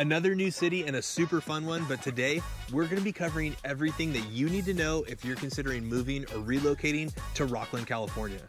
Another new city and a super fun one, but today we're going to be covering everything that you need to know if you're considering moving or relocating to Rocklin, California.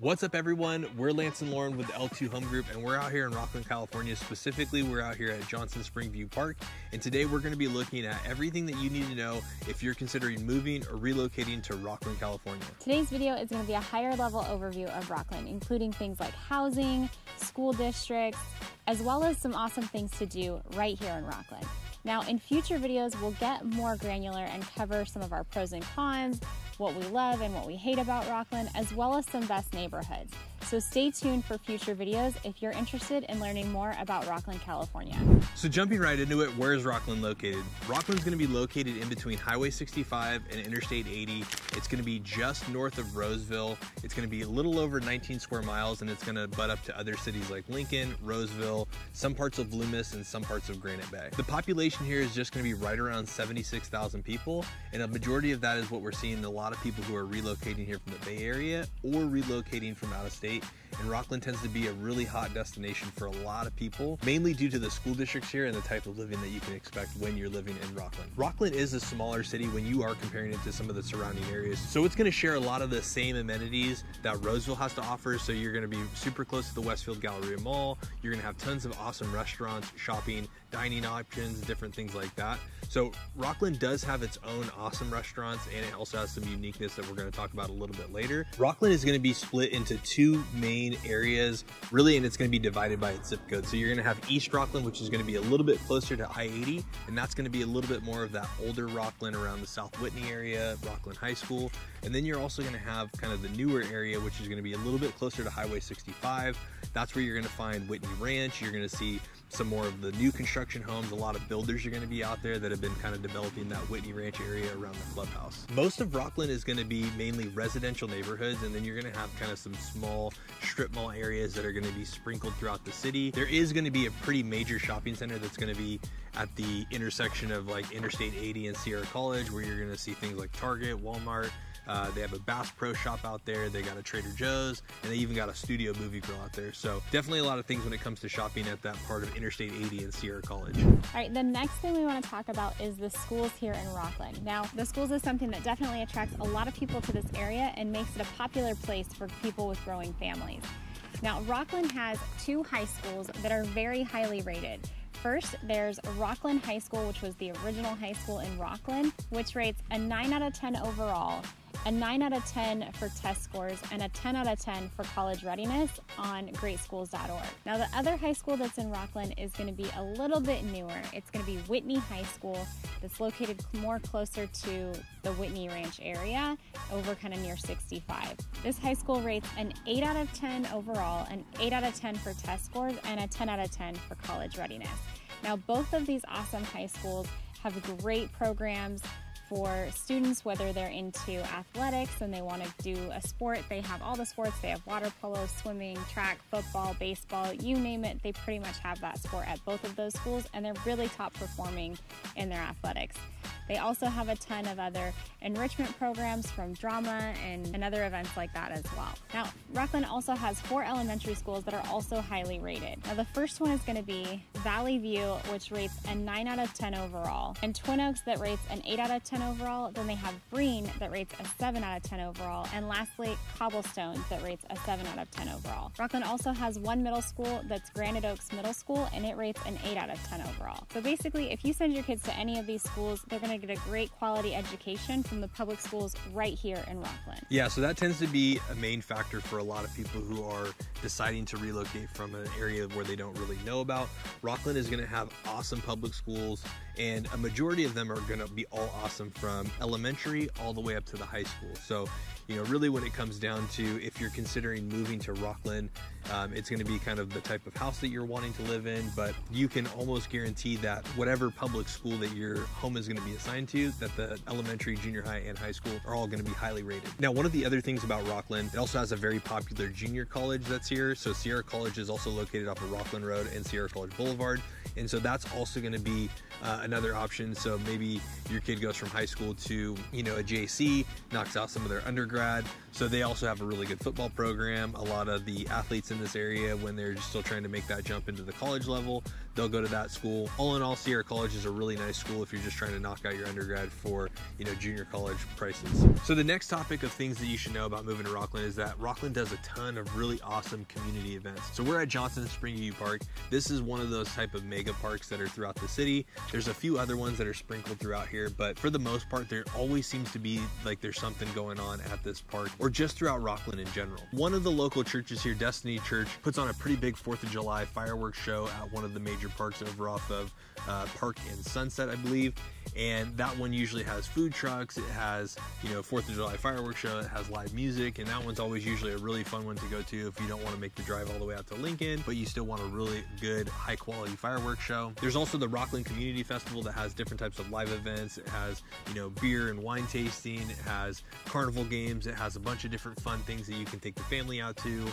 What's up everyone, we're Lance and Lauren with the L2 Home Group and we're out here in Rocklin, California. Specifically, we're out here at Johnson Springview Park and today we're going to be looking at everything that you need to know if you're considering moving or relocating to Rocklin, California. Today's video is going to be a higher level overview of Rocklin, including things like housing, school districts, as well as some awesome things to do right here in Rocklin. Now in future videos, we'll get more granular and cover some of our pros and cons, what we love and what we hate about Rocklin, as well as some best neighborhoods. So stay tuned for future videos if you're interested in learning more about Rocklin, California. So jumping right into it, where is Rocklin located? Rocklin's gonna be located in between Highway 65 and Interstate 80. It's gonna be just north of Roseville. It's gonna be a little over 19 square miles and it's gonna butt up to other cities like Lincoln, Roseville, some parts of Loomis, and some parts of Granite Bay. The population here is just gonna be right around 76,000 people, and a majority of that is what we're seeing, a lot of people who are relocating here from the Bay Area or relocating from out of state. And Rocklin tends to be a really hot destination for a lot of people, mainly due to the school districts here and the type of living that you can expect when you're living in Rocklin. Rocklin is a smaller city when you are comparing it to some of the surrounding areas, so it's going to share a lot of the same amenities that Roseville has to offer. So you're going to be super close to the Westfield Galleria Mall, you're going to have tons of awesome restaurants, shopping, dining options, different things like that. So Rocklin does have its own awesome restaurants and it also has some uniqueness that we're going to talk about a little bit later. Rocklin is going to be split into two main areas really, and it's going to be divided by its zip code. So you're going to have East Rocklin, which is going to be a little bit closer to I-80, and that's going to be a little bit more of that older Rocklin around the South Whitney area, Rocklin High School. And then you're also going to have kind of the newer area, which is going to be a little bit closer to Highway 65. That's where you're going to find Whitney Ranch. You're going to see some more of the new construction homes. A lot of builders are going to be out there that have been kind of developing that Whitney Ranch area around the clubhouse. Most of Rocklin is going to be mainly residential neighborhoods, and then you're going to have kind of some small strip mall areas that are going to be sprinkled throughout the city. There is going to be a pretty major shopping center that's going to be at the intersection of like Interstate 80 and Sierra College, where you're going to see things like Target, Walmart. They have a Bass Pro Shop out there, they got a Trader Joe's, and they even got a Studio Movie Grill out there. So definitely a lot of things when it comes to shopping at that part of Interstate 80 and Sierra College. All right, the next thing we want to talk about is the schools here in Rocklin. Now, the schools is something that definitely attracts a lot of people to this area and makes it a popular place for people with growing families. Now, Rocklin has two high schools that are very highly rated. First, there's Rocklin High School, which was the original high school in Rocklin, which rates a 9 out of 10 overall, a 9 out of 10 for test scores, and a 10 out of 10 for college readiness on greatschools.org. Now the other high school that's in Rocklin is going to be a little bit newer. It's going to be Whitney High School, that's located more closer to the Whitney Ranch area, over kind of near 65. This high school rates an 8 out of 10 overall, an 8 out of 10 for test scores, and a 10 out of 10 for college readiness. Now both of these awesome high schools have great programs for students, whether they're into athletics and they want to do a sport. They have all the sports. They have water polo, swimming, track, football, baseball, you name it. They pretty much have that sport at both of those schools, and they're really top performing in their athletics. They also have a ton of other enrichment programs from drama and other events like that as well. Now, Rocklin also has 4 elementary schools that are also highly rated. Now, the first one is going to be Valley View, which rates a 9 out of 10 overall, and Twin Oaks that rates an 8 out of 10 overall. Then they have Green that rates a 7 out of 10 overall, and lastly, Cobblestones that rates a 7 out of 10 overall. Rocklin also has one middle school, that's Granite Oaks Middle School, and it rates an 8 out of 10 overall. So basically, if you send your kids to any of these schools, they're going to get a great quality education from the public schools right here in Rocklin. Yeah, so that tends to be a main factor for a lot of people who are deciding to relocate from an area where they don't really know about. Rocklin is going to have awesome public schools, and a majority of them are going to be all awesome from elementary all the way up to the high school. So, you know, really when it comes down to if you're considering moving to Rocklin, it's going to be kind of the type of house that you're wanting to live in, but you can almost guarantee that whatever public school that your home is going to be assigned to that the elementary, junior high, and high school are all going to be highly rated. Now, one of the other things about Rocklin, it also has a very popular junior college that's here. So Sierra College is also located off of Rocklin Road and Sierra College Boulevard. And so that's also going to be another option. So maybe your kid goes from high school to, you know, a JC, knocks out some of their undergrad. So they also have a really good football program. A lot of the athletes in this area, when they're still trying to make that jump into the college level, they'll go to that school. All in all, Sierra College is a really nice school if you're just trying to knock out your undergrad for, you know, junior college prices. So the next topic of things that you should know about moving to Rocklin is that Rocklin does a ton of really awesome community events. So we're at Johnson Springview Park. This is one of those type of mega parks that are throughout the city. There's a few other ones that are sprinkled throughout here, but for the most part, there always seems to be like there's something going on at this park or just throughout Rocklin in general. One of the local churches here, Destiny Church, puts on a pretty big 4th of July fireworks show at one of the major parks over off of Park and Sunset, I believe. And that one usually has food trucks, it has, you know, 4th of July fireworks show, it has live music, and that one's always usually a really fun one to go to if you don't want to make the drive all the way out to Lincoln, but you still want a really good, high quality fireworks show. There's also the Rocklin Community Festival that has different types of live events. It has, you know, beer and wine tasting, it has carnival games, it has a bunch of different fun things that you can take the family out to.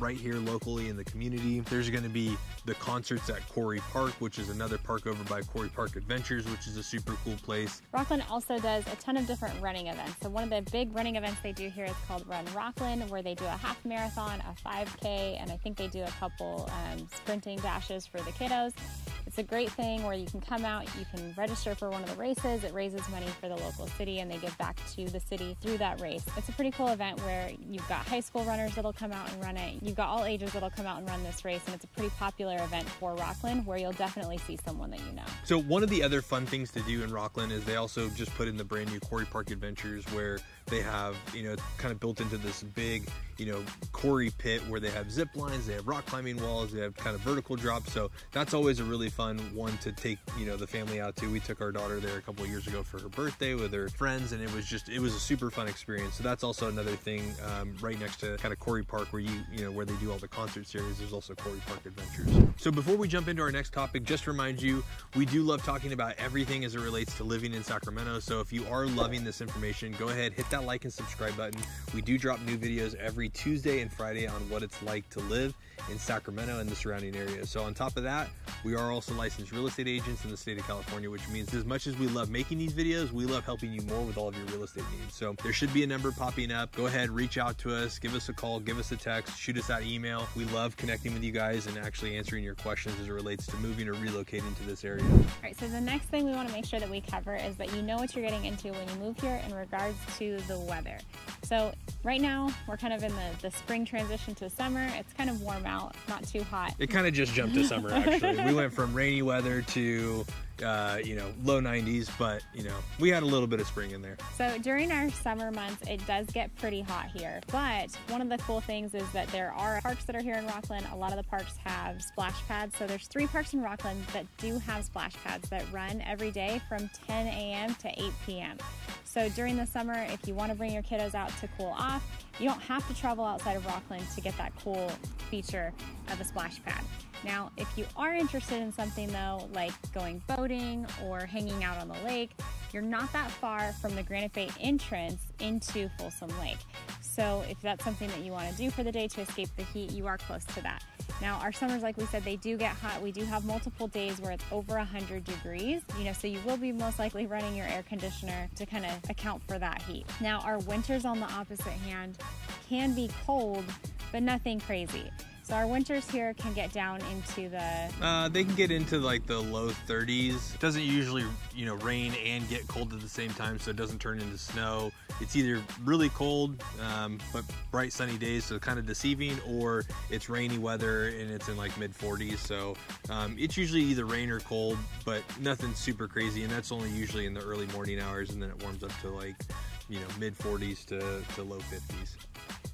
Right here locally in the community, there's going to be the concerts at Quarry Park, which is another park over by Quarry Park Adventures, which is a super cool place. Rocklin also does a ton of different running events. So one of the big running events they do here is called Run Rocklin, where they do a half marathon, a 5K, and I think they do a couple sprinting dashes for the kiddos. It's a great thing where you can come out, you can register for one of the races, it raises money for the local city, and they give back to the city through that race. It's a pretty cool event where you've got high school runners that'll come out and run it, you've got all ages that'll come out and run this race, and it's a pretty popular event for Rocklin where you'll definitely see someone that you know. So one of the other fun things to do in Rocklin is they also just put in the brand new Quarry Park Adventures, where they have, you know, kind of built into this big, you know, quarry pit where they have zip lines, they have rock climbing walls, they have kind of vertical drops. So that's always a really fun one to take, you know, the family out to. We took our daughter there a couple of years ago for her birthday with her friends, and it was a super fun experience. So that's also another thing right next to kind of Quarry Park, where you know where they do all the concert series. There's also Quarry Park Adventures. So before we jump into our next topic, just remind you, we do love talking about everything as it relates to living in Sacramento. So if you are loving this information, go ahead, hit that like and subscribe button. We do drop new videos every Tuesday and Friday on what it's like to live in Sacramento and the surrounding area. So on top of that, we are also licensed real estate agents in the state of California, which means as much as we love making these videos, we love helping you more with all of your real estate needs. So there should be a number popping up. Go ahead, reach out to us, give us a call, give us a text, shoot us that email. We love connecting with you guys and actually answering your questions as it relates to moving or relocating to this area. All right, so the next thing we want to make sure that we cover is that you know what you're getting into when you move here in regards to the weather. So right now, we're kind of in the spring transition to summer. It's kind of warm out, not too hot. It kind of just jumped to summer, actually. We went from rainy weather to you know, low 90s, but you know, we had a little bit of spring in there. So during our summer months, it does get pretty hot here, but one of the cool things is that there are parks that are here in Rocklin. A lot of the parks have splash pads. So there's 3 parks in Rocklin that do have splash pads that run every day from 10 a.m. to 8 p.m. So during the summer, if you want to bring your kiddos out to cool off, you don't have to travel outside of Rocklin to get that cool feature of a splash pad. Now, if you are interested in something though, like going boating or hanging out on the lake, you're not that far from the Granite Bay entrance into Folsom Lake. So if that's something that you want to do for the day to escape the heat, you are close to that. Now, our summers, like we said, they do get hot. We do have multiple days where it's over 100 degrees, you know, so you will be most likely running your air conditioner to kind of account for that heat. Now, our winters on the opposite hand can be cold, but nothing crazy. So our winters here can get down into the... they can get into like the low 30s. It doesn't usually, you know, rain and get cold at the same time, so it doesn't turn into snow. It's either really cold, but bright sunny days, so kind of deceiving, or it's rainy weather and it's in like mid 40s. So it's usually either rain or cold, but nothing super crazy. And that's only usually in the early morning hours, and then it warms up to like, you know, mid 40s to low 50s.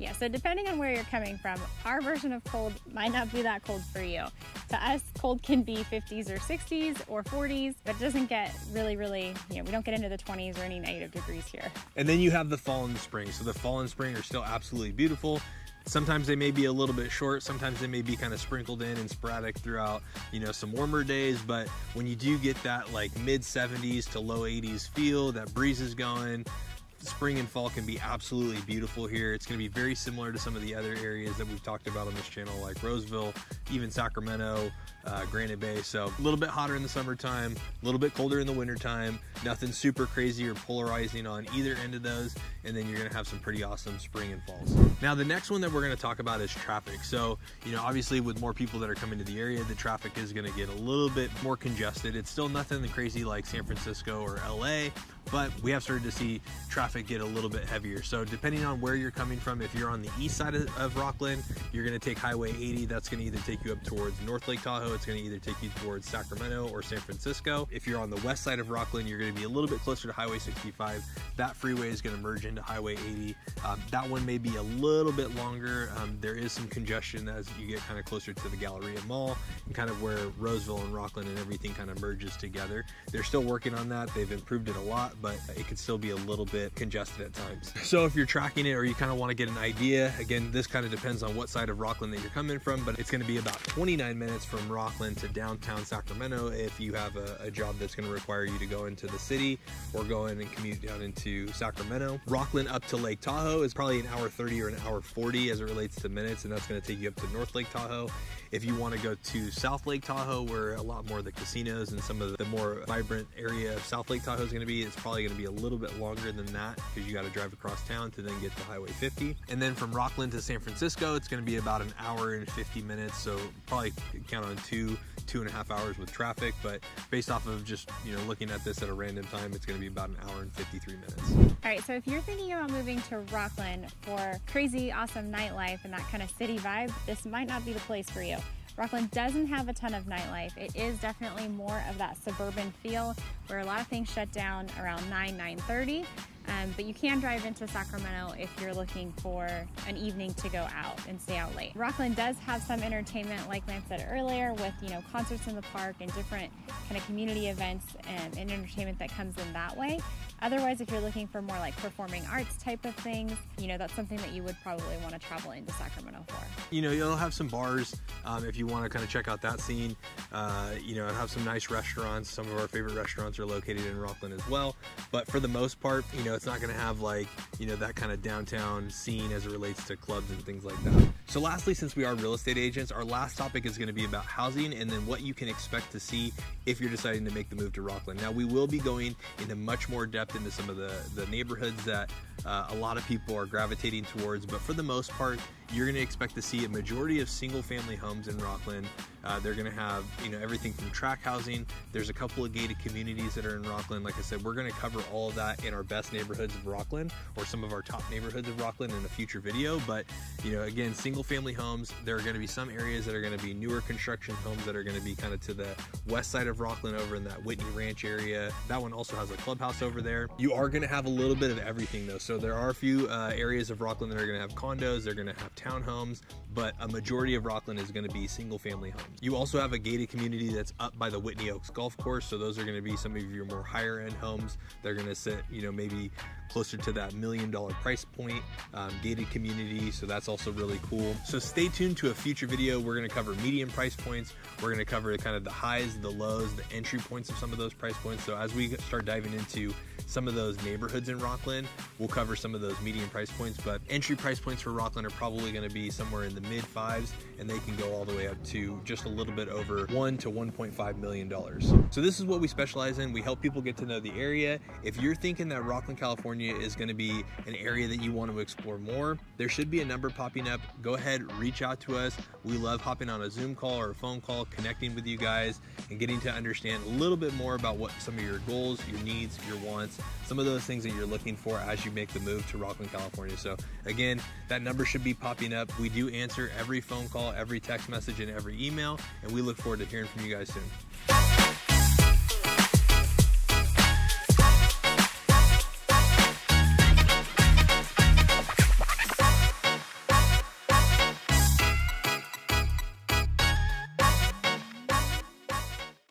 Yeah, so depending on where you're coming from, our version of cold might not be that cold for you. To us, cold can be 50s or 60s or 40s, but it doesn't get really, you know, we don't get into the 20s or any negative degrees here. And then you have the fall and the spring. So the fall and spring are still absolutely beautiful. Sometimes they may be a little bit short, sometimes they may be kind of sprinkled in and sporadic throughout, you know, some warmer days, but when you do get that like mid 70s to low 80s feel, that breeze is going, spring and fall can be absolutely beautiful here. It's going to be very similar to some of the other areas that we've talked about on this channel, like Roseville, even Sacramento, Granite Bay. So a little bit hotter in the summertime, a little bit colder in the wintertime, nothing super crazy or polarizing on either end of those. And then you're going to have some pretty awesome spring and falls. Now, the next one that we're going to talk about is traffic. So, you know, obviously with more people that are coming to the area, the traffic is going to get a little bit more congested. It's still nothing crazy like San Francisco or LA, but we have started to see traffic get a little bit heavier. So depending on where you're coming from, if you're on the east side of Rocklin, you're going to take Highway 80. That's going to either take you up towards North Lake Tahoe. It's going to either take you towards Sacramento or San Francisco. If you're on the west side of Rocklin, you're going to be a little bit closer to Highway 65. That freeway is going to merge into Highway 80. That one may be a little bit longer. There is some congestion as you get kind of closer to the Galleria Mall and kind of where Roseville and Rocklin and everything kind of merges together. They're still working on that. They've improved it a lot, but it can still be a little bit congested at times. So if you're tracking it or you kind of want to get an idea, again, this kind of depends on what side of Rocklin that you're coming from, but it's going to be about 29 minutes from Rocklin to downtown Sacramento if you have a job that's going to require you to go into the city or go in and commute down into Sacramento. Rocklin up to Lake Tahoe is probably an hour 30 or an hour 40 as it relates to minutes, and that's going to take you up to North Lake Tahoe. If you want to go to South Lake Tahoe, where a lot more of the casinos and some of the more vibrant area of South Lake Tahoe is going to be, it's probably going to be a little bit longer than that because you got to drive across town to then get to Highway 50. And then from Rocklin to San Francisco, it's going to be about an hour and 50 minutes. So probably count on two and a half hours with traffic, but based off of just, you know, looking at this at a random time, it's going to be about an hour and 53 minutes. All right, so if you're thinking about moving to Rocklin for crazy, awesome nightlife and that kind of city vibe, this might not be the place for you. Rocklin doesn't have a ton of nightlife. It is definitely more of that suburban feel where a lot of things shut down around 9, 9:30. But you can drive into Sacramento if you're looking for an evening to go out and stay out late. Rocklin does have some entertainment, like Lance said earlier, with, you know, concerts in the park and different kind of community events and entertainment that comes in that way. Otherwise, if you're looking for more like performing arts type of things, you know, that's something that you would probably want to travel into Sacramento for. You know, you'll have some bars if you want to kind of check out that scene. You know, have some nice restaurants. Some of our favorite restaurants are located in Rocklin as well. But for the most part, you know, it's not going to have like, you know, that kind of downtown scene as it relates to clubs and things like that. So lastly, since we are real estate agents, our last topic is going to be about housing and then what you can expect to see if you're deciding to make the move to Rocklin. Now, we will be going into much more depth into some of the neighborhoods that a lot of people are gravitating towards, but for the most part, you're going to expect to see a majority of single family homes in Rocklin. They're going to have, you know, everything from tract housing. There's a couple of gated communities that are in Rocklin. Like I said, we're going to cover all of that in our best neighborhoods of Rocklin or some of our top neighborhoods of Rocklin in a future video. But, you know, again, single family homes, there are going to be some areas that are going to be newer construction homes that are going to be kind of to the west side of Rocklin over in that Whitney Ranch area. That one also has a clubhouse over there. You are going to have a little bit of everything though. So there are a few areas of Rocklin that are going to have condos. They're going to have townhomes, but a majority of Rocklin is going to be single family homes. You also have a gated community that's up by the Whitney Oaks Golf Course. So those are going to be some of your more higher end homes. They're going to sit, you know, maybe closer to that $1 million price point, gated community. So that's also really cool. So stay tuned to a future video. We're going to cover median price points. We're going to cover kind of the highs, the lows, the entry points of some of those price points. So as we start diving into some of those neighborhoods in Rocklin, we'll cover some of those median price points, but entry price points for Rocklin are probably going to be somewhere in the mid fives, and they can go all the way up to just a little bit over $1 to $1.5 million. So this is what we specialize in. We help people get to know the area. If you're thinking that Rocklin, California is going to be an area that you want to explore more, there should be a number popping up. Go ahead, reach out to us. We love hopping on a Zoom call or a phone call, connecting with you guys and getting to understand a little bit more about what some of your goals, your needs, your wants, some of those things that you're looking for as you make the move to Rocklin, California. So again, that number should be popping up. We do answer every phone call, every text message, and every email, and we look forward to hearing from you guys soon.